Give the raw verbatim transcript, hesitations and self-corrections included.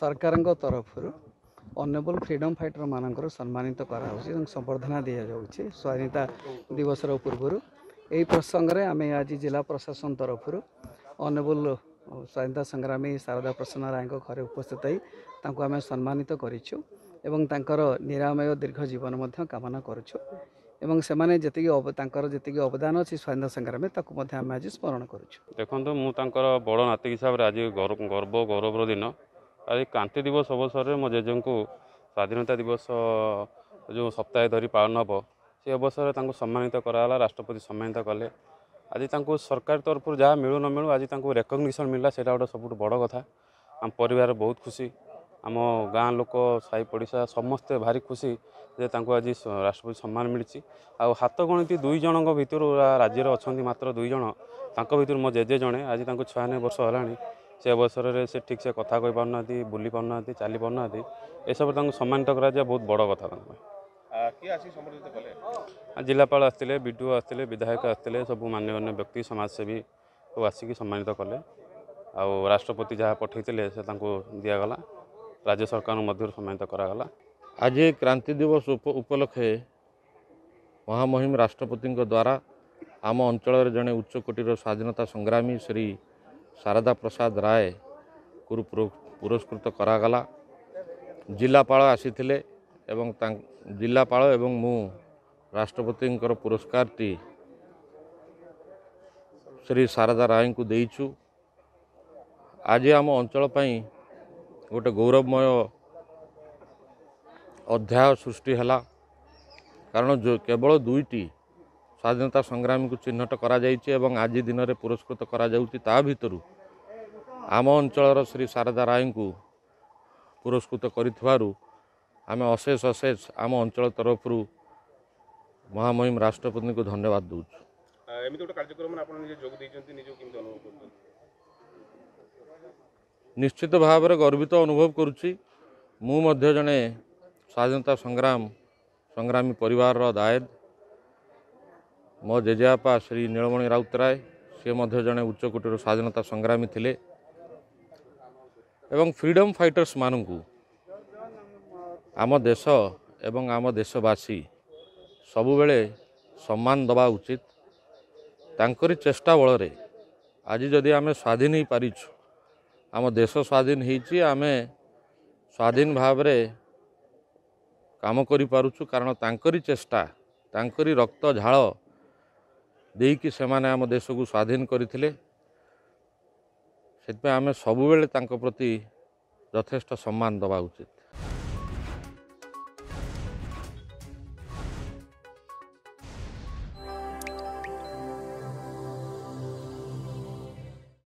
सरकार तरफ honourable freedom fighter मानकर सम्मानित कर संबर्धना दि जाऊँगी स्वाधीनता दिवस पूर्व यही प्रसंग में आम आज जिला प्रशासन तरफ ऑनरेबल स्वाधीनता संग्रामी शारदा प्रसाद राय घर उपस्थित होता आम सम्मानित कर निरामय दीर्घ जीवन कामना करती अवदान अच्छी स्वाधीनता संग्रामी आम आज स्मरण करुँ। देखो मुझे बड़ नातिक हिसाब से आज गर्व गौरवर दिन आज क्रांति दिवस अवसर में मो जेजे को स्वाधीनता दिवस जो सप्ताह धरी पालन हे से अवसर में सम्मानित कराला राष्ट्रपति सम्मानित कले आज तक सरकार तरफ जहाँ मिलू न मिलू आज रेकग्निशन मिलला से गोटे सब बड़ कथा आम परिवार बहुत खुशी आम गाँव लोक साई पड़िशा समस्ते भारी खुशी जे तांको आज राष्ट्रपति सम्मान मिली आउ हाथ गणित दुई जन भर राज्य अच्छा मात्र दुई जन भर मो जेजे जड़े आज तक छियानबे वर्ष है से अवसर में से ठीक से कथा कही पार ना बुली पार ना चली पार ना ये सब सम्मानित करा जाए बहुत बड़ कथा कले जिलापाल आसते बीडीओ आसते विधायक आसते सब मान्य मान्य व्यक्ति समाजसेवी सब आसिक सम्मानित कले आ राष्ट्रपति जहाँ पठे से दिगला राज्य सरकार मध्य सम्मानित कराला। आज क्रांति दिवस उपलक्षे महामहिम राष्ट्रपति द्वारा आम अंचल जड़े उच्चकोटीर स्वाधीनता संग्रामी श्री शारदा प्रसाद राय को पुरस्कृत करागला जिलापाल आसीथिले एवं जिलापाल एवं मु राष्ट्रपति पुरस्कार टी श्री शारदा राय को देइछु। आज आम अंचल पई गोटे गौरवमय अध्याय सृष्टि हला कारण जो केवल दुईटी स्वाधीनता संग्रामी को चिन्हट करा एवं आज दिन में पुरस्कृत करा भितर आम अंचल श्री शारदा राय को पुरस्कृत करें अशेष अशेष आम अंचल तरफ महामहिम राष्ट्रपति को धन्यवाद दूचु। निश्चित भाव में गर्वित अनुभव करुच्ची मुझे जड़े स्वाधीनता संग्राम संग्रामी परिवार दायद मो जेजेपा श्री नीलमणि राउतराय सी जड़े उच्चकोटीर स्वाधीनता संग्रामी थिले एवं फ्रीडम फाइटर्स मानू आम देश एवं आम देशवासी सबुबले सम्मान दबा उचित तांकरी चेष्टा बल आज जदि आम स्वाधीन ही पारिछु आम देश स्वाधीन होती आम स्वाधीन भाव रे काम करि पारुछु कारण तांकरी चेष्टा तांकरी रक्त झाल देकी सेमाने आम देश को स्वाधीन करथिले आम सबुबेले तांको प्रति यथेष्ट सम्मान दबा उचित।